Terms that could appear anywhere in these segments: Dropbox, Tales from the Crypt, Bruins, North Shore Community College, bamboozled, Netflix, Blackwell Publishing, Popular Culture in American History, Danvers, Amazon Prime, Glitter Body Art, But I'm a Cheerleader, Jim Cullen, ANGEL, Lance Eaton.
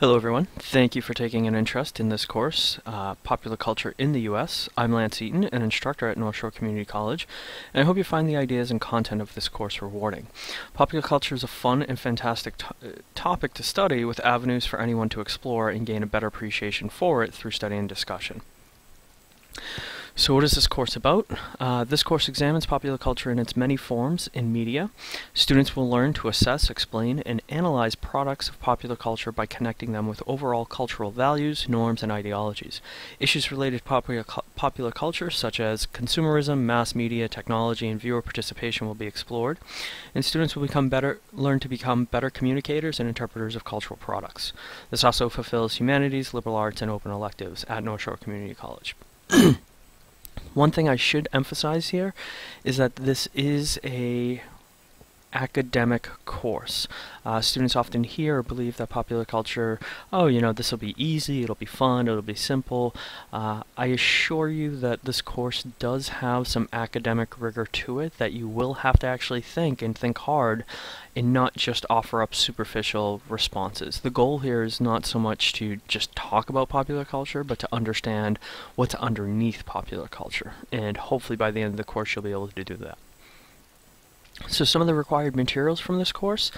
Hello everyone, thank you for taking an interest in this course, Popular Culture in the U.S. I'm Lance Eaton, an instructor at North Shore Community College, and I hope you find the ideas and content of this course rewarding. Popular culture is a fun and fantastic topic to study with avenues for anyone to explore and gain a better appreciation for it through study and discussion. So what is this course about? This course examines popular culture in its many forms in media. Students will learn to assess, explain, and analyze products of popular culture by connecting them with overall cultural values, norms, and ideologies. Issues related to popular culture, such as consumerism, mass media, technology, and viewer participation will be explored, and students will learn to become better communicators and interpreters of cultural products. This also fulfills humanities, liberal arts, and open electives at North Shore Community College. One thing I should emphasize here is that this is an academic course. Students often hear or believe that popular culture, oh, you know, this will be easy, it'll be fun, it'll be simple. I assure you that this course does have some academic rigor to it, that you will have to actually think and think hard and not just offer up superficial responses. The goal here is not so much to just talk about popular culture, but to understand what's underneath popular culture. And hopefully by the end of the course you'll be able to do that. So some of the required materials from this course.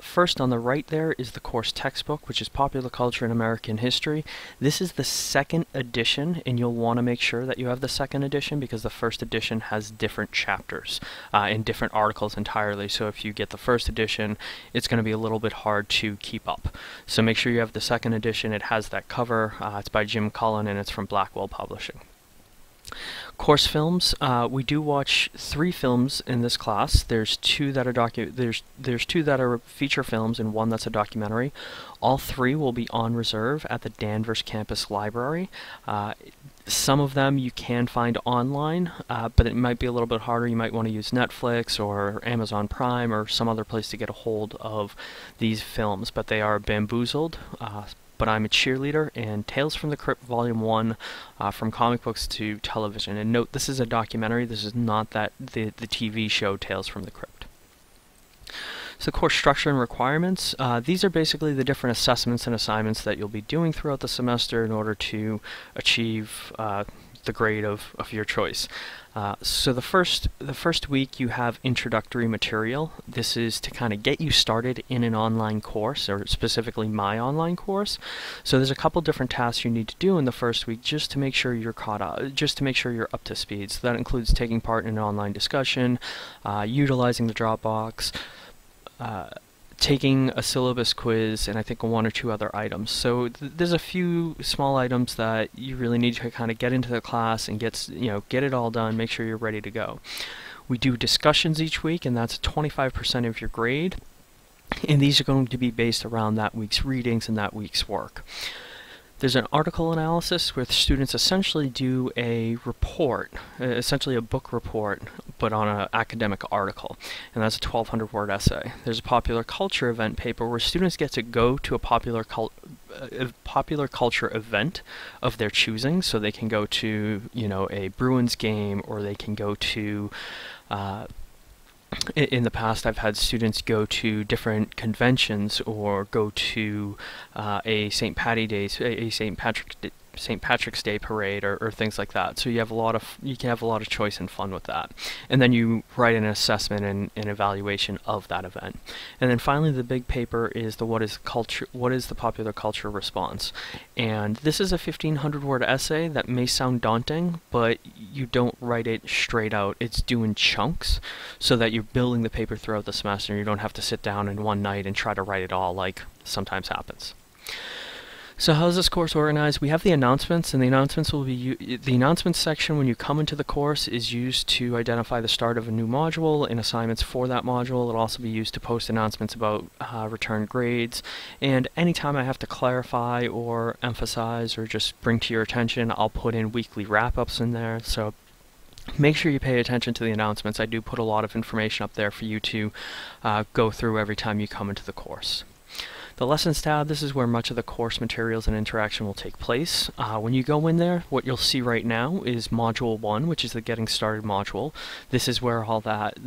First on the right there is the course textbook, which is Popular Culture in American History. This is the second edition, and you'll want to make sure that you have the second edition because the first edition has different chapters and different articles entirely. So if you get the first edition, it's going to be a little bit hard to keep up. So make sure you have the second edition. It has that cover. It's by Jim Cullen, and it's from Blackwell Publishing. Course films. We do watch 3 films in this class. There's 2 that are two that are feature films and 1 that's a documentary. All 3 will be on reserve at the Danvers campus library. Some of them you can find online, but it might be a little bit harder. You might want to use Netflix or Amazon Prime or some other place to get a hold of these films, but they are Bamboozled, But I'm a Cheerleader, and Tales from the Crypt Volume 1, from comic books to television. And note, this is a documentary. This is not the TV show Tales from the Crypt. So course structure and requirements. These are basically the different assessments and assignments that you'll be doing throughout the semester in order to achieve the grade of your choice. So the first week you have introductory material. This is to kind of get you started in an online course, or specifically my online course. So there's a couple different tasks you need to do in the first week just to make sure you're caught up, just to make sure you're up to speed. So that includes taking part in an online discussion, utilizing the Dropbox, taking a syllabus quiz, and I think 1 or 2 other items. So there's a few small items that you really need to kind of get into the class and get it all done, make sure you're ready to go. We do discussions each week, and that's 25% of your grade, and these are going to be based around that week's readings and that week's work. There's an article analysis where students essentially do a report, essentially a book report, but on an academic article, and that's a 1,200-word essay. There's a popular culture event paper where students get to go to a popular culture event of their choosing, so they can go to, you know, a Bruins game, or they can go to in the past, I've had students go to different conventions or go to a St. Patrick's Day parade, or things like that. So you can have a lot of choice and fun with that. And then you write an assessment and an evaluation of that event. And then finally, the big paper is the what is the popular culture response. And this is a 1,500-word essay that may sound daunting, but you don't write it straight out. It's due in chunks so that you're building the paper throughout the semester. You don't have to sit down in one night and try to write it all like sometimes happens. So how is this course organized? We have the announcements, and the announcements will be the announcements section when you come into the course is used to identify the start of a new module and assignments for that module. It'll also be used to post announcements about return grades, and anytime I have to clarify or emphasize or just bring to your attention, I'll put in weekly wrap-ups in there. So make sure you pay attention to the announcements. I do put a lot of information up there for you to go through every time you come into the course. The Lessons tab, this is where much of the course materials and interaction will take place. When you go in there, what you'll see right now is Module 1, which is the Getting Started module. This is where all that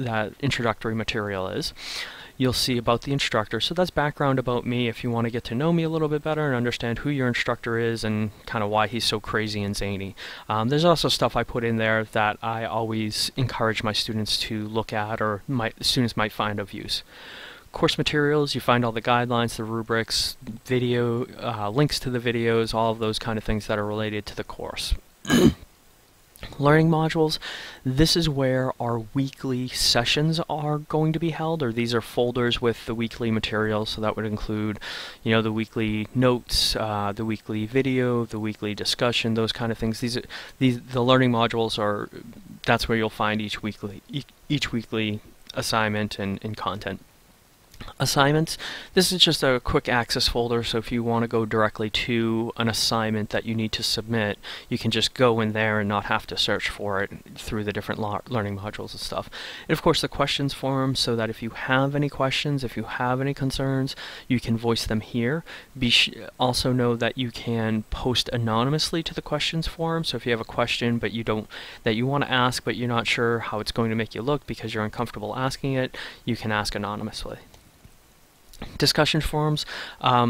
introductory material is. you'll see about the instructor. So that's background about me if you want to get to know me a little bit better and understand who your instructor is and kind of why he's so crazy and zany. There's also stuff I put in there that I always encourage my students to look at, or my students might find of use. Course materials, you find all the guidelines, the rubrics, video, links to the videos, all of those kind of things that are related to the course. Learning modules, this is where our weekly sessions are going to be held, or these are folders with the weekly materials, so that would include, you know, the weekly notes, the weekly video, the weekly discussion, those kind of things. The learning modules are, that's where you'll find each weekly assignment and content. Assignments. This is just a quick access folder, so if you want to go directly to an assignment that you need to submit, you can just go in there and not have to search for it through the different learning modules and stuff. And of course the questions forum, so that if you have any questions, if you have any concerns, you can voice them here. Also know that you can post anonymously to the questions forum, so if you have a question but you want to ask but you're not sure how it's going to make you look because you're uncomfortable asking it, you can ask anonymously. Discussion forums.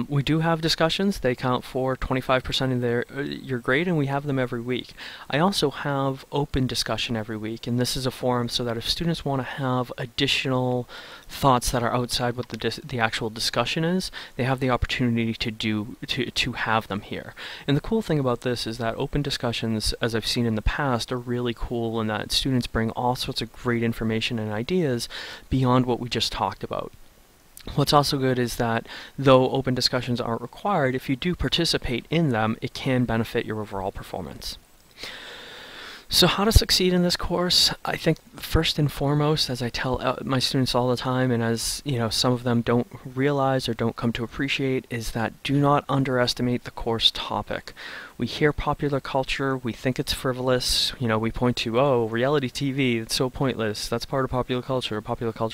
We do have discussions. They count for 25% of your grade, and we have them every week. I also have open discussion every week, and this is a forum so that if students want to have additional thoughts that are outside what the actual discussion is, they have the opportunity to have them here. And the cool thing about this is that open discussions, as I've seen in the past, are really cool in that students bring all sorts of great information and ideas beyond what we just talked about. What's also good is that though open discussions aren't required, if you do participate in them, it can benefit your overall performance. So how to succeed in this course? I think first and foremost, as I tell my students all the time, and as you know, some of them don't realize or don't come to appreciate, is that do not underestimate the course topic. We hear popular culture, we think it's frivolous, you know, we point to, oh, reality TV, it's so pointless, that's part of popular culture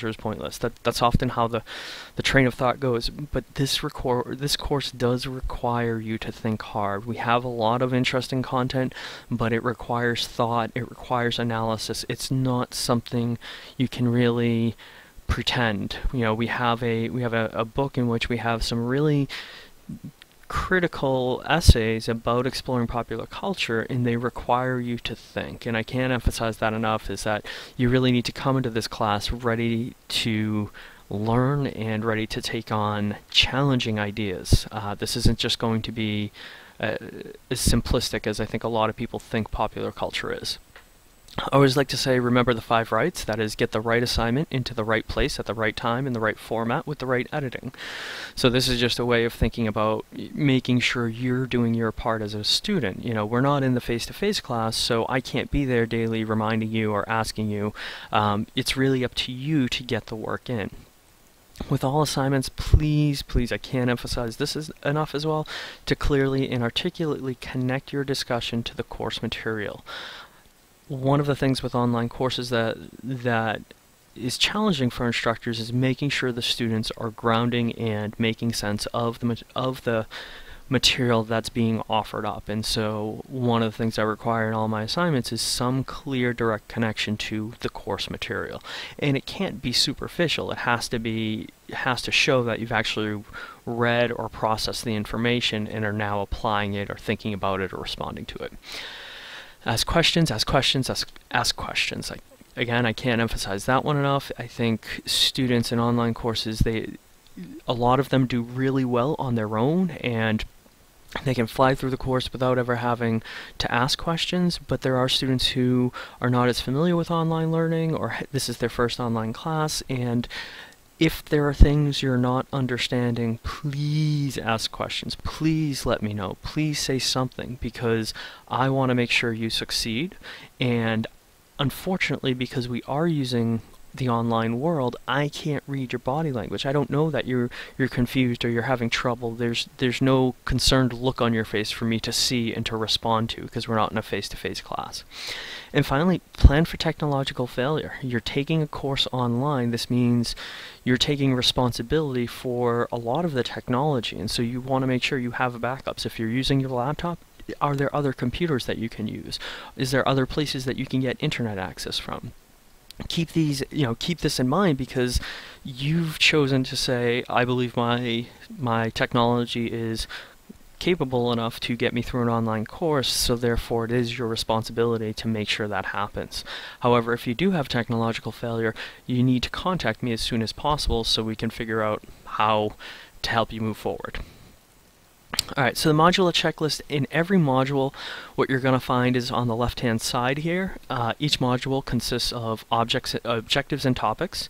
is pointless. That's often how the train of thought goes, but this course does require you to think hard. We have a lot of interesting content, but it requires thought, it requires analysis. It's not something you can really pretend. You know, we have a book in which we have some really critical essays about exploring popular culture, and they require you to think. And I can't emphasize that enough, is that you really need to come into this class ready to learn and ready to take on challenging ideas. This isn't just going to be as simplistic as I think a lot of people think popular culture is. I always like to say, remember the 5 rights, that is, get the right assignment into the right place at the right time in the right format with the right editing. So this is just a way of thinking about making sure you're doing your part as a student. You know, we're not in the face-to-face class, so I can't be there daily reminding you or asking you. It's really up to you to get the work in. With all assignments, please, I can't emphasize this is enough as well, to clearly and articulately connect your discussion to the course material. One of the things with online courses that is challenging for instructors is making sure the students are grounding and making sense of the material that's being offered up. And so one of the things I require in all my assignments is some clear direct connection to the course material. And it can't be superficial. It has to show that you've actually read or processed the information and are now applying it or thinking about it or responding to it. Ask questions. Again, I can't emphasize that one enough. I think students in online courses, a lot of them do really well on their own, and they can fly through the course without ever having to ask questions, but there are students who are not as familiar with online learning, or this is their first online class, and if there are things you're not understanding, please ask questions. Please let me know. Please say something, because I want to make sure you succeed. And unfortunately, because we are using the online world, I can't read your body language. I don't know that you're confused or you're having trouble. There's no concerned look on your face for me to see and to respond to, because we're not in a face-to-face class. And finally, plan for technological failure. You're taking a course online. This means you're taking responsibility for a lot of the technology, and so you want to make sure you have backups. If you're using your laptop, are there other computers that you can use? Is there other places that you can get internet access from? keep these, you know, keep this in mind, because you've chosen to say, I believe my technology is capable enough to get me through an online course, so therefore it is your responsibility to make sure that happens. However, if you do have technological failure, you need to contact me as soon as possible so we can figure out how to help you move forward. Alright, so the modular checklist, in every module what you're going to find is on the left hand side here. Each module consists of objectives and topics,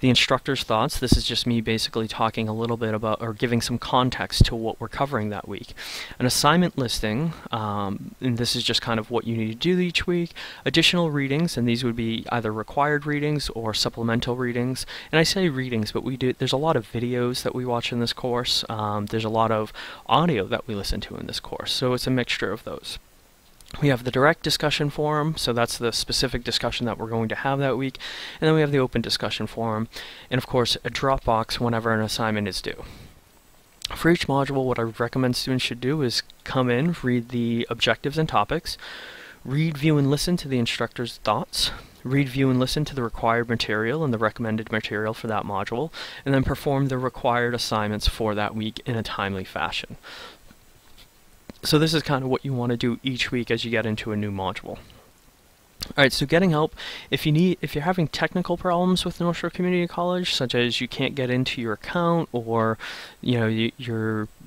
the instructor's thoughts — this is just me basically talking a little bit about or giving some context to what we're covering that week — an assignment listing, and this is just kind of what you need to do each week, additional readings, and these would be either required readings or supplemental readings. And I say readings, but there's a lot of videos that we watch in this course, there's a lot of audio that we listen to in this course, so it's a mixture of those. We have the direct discussion forum, so that's the specific discussion that we're going to have that week, and then we have the open discussion forum, and of course a Dropbox whenever an assignment is due. For each module, what I recommend students should do is come in, read the objectives and topics, read, view, and listen to the instructor's thoughts, read, view, and listen to the required material and the recommended material for that module, and then perform the required assignments for that week in a timely fashion. So this is kind of what you want to do each week as you get into a new module. Alright, so getting help. If you're having technical problems with North Shore Community College, such as you can't get into your account, or you know,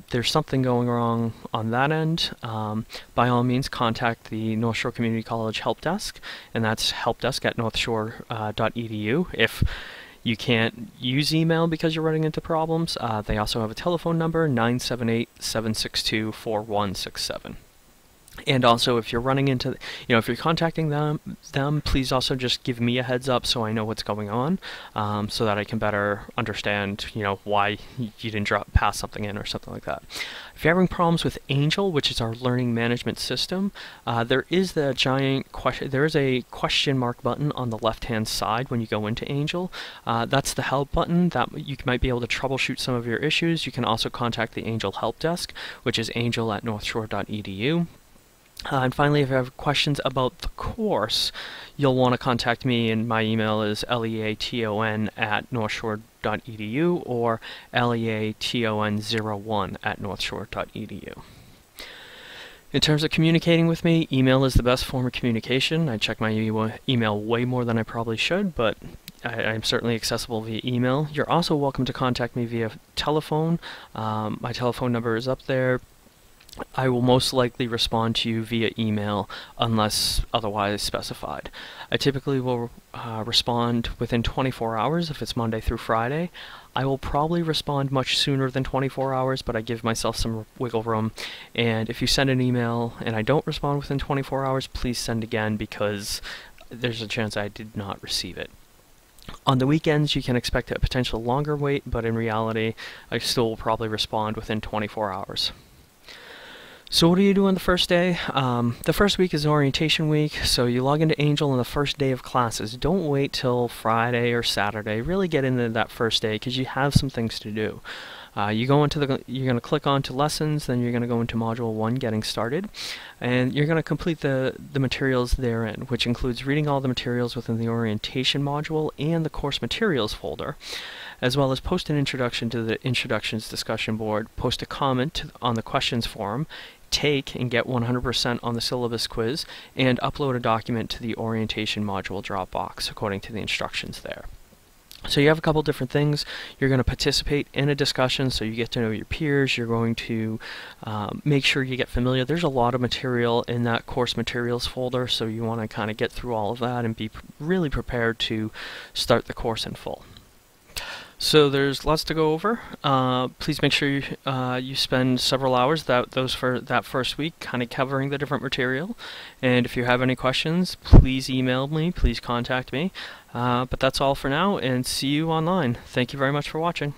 there's something going wrong on that end, by all means contact the North Shore Community College Help Desk, and that's helpdesk@northshore.edu. If you can't use email because you're running into problems, they also have a telephone number, 978-762-4167. And also, if you're running into, if you're contacting them, please also just give me a heads up so I know what's going on, so that I can better understand, why you didn't pass something in or something like that. If you're having problems with ANGEL, which is our learning management system, there is the giant question. There is a question mark button on the left-hand side when you go into ANGEL. That's the help button that you might be able to troubleshoot some of your issues. You can also contact the ANGEL Help Desk, which is angel@northshore.edu. And finally, if you have questions about the course, you'll want to contact me, and my email is leaton@northshore.edu or leaton01@northshore.edu. In terms of communicating with me, email is the best form of communication. I check my email way more than I probably should, but I'm certainly accessible via email. You're also welcome to contact me via telephone. My telephone number is up there. I will most likely respond to you via email unless otherwise specified. I typically will respond within 24 hours if it's Monday through Friday. I will probably respond much sooner than 24 hours, but I give myself some wiggle room. And if you send an email and I don't respond within 24 hours, please send again, because there's a chance I did not receive it. On the weekends, you can expect a potential longer wait, but in reality, I still will probably respond within 24 hours. So what do you do on the first day? The first week is orientation week, so you log into ANGEL on the first day of classes. Don't wait till Friday or Saturday. Really get into that first day, because you have some things to do. You're going to click on to lessons, then you're going to go into module 1, getting started, and you're going to complete the materials therein, which includes reading all the materials within the orientation module and the course materials folder, as well as post an introduction to the introductions discussion board, post a comment on the questions forum, take and get 100% on the syllabus quiz, and upload a document to the orientation module Dropbox according to the instructions there. So you have a couple different things. You're going to participate in a discussion, so you get to know your peers. You're going to make sure you get familiar. There's a lot of material in that course materials folder, so you want to kind of get through all of that and be really prepared to start the course in full. So there's lots to go over. Please make sure you spend several hours that first week kind of covering the different material. And if you have any questions, please email me, please contact me. But that's all for now, and see you online. Thank you very much for watching.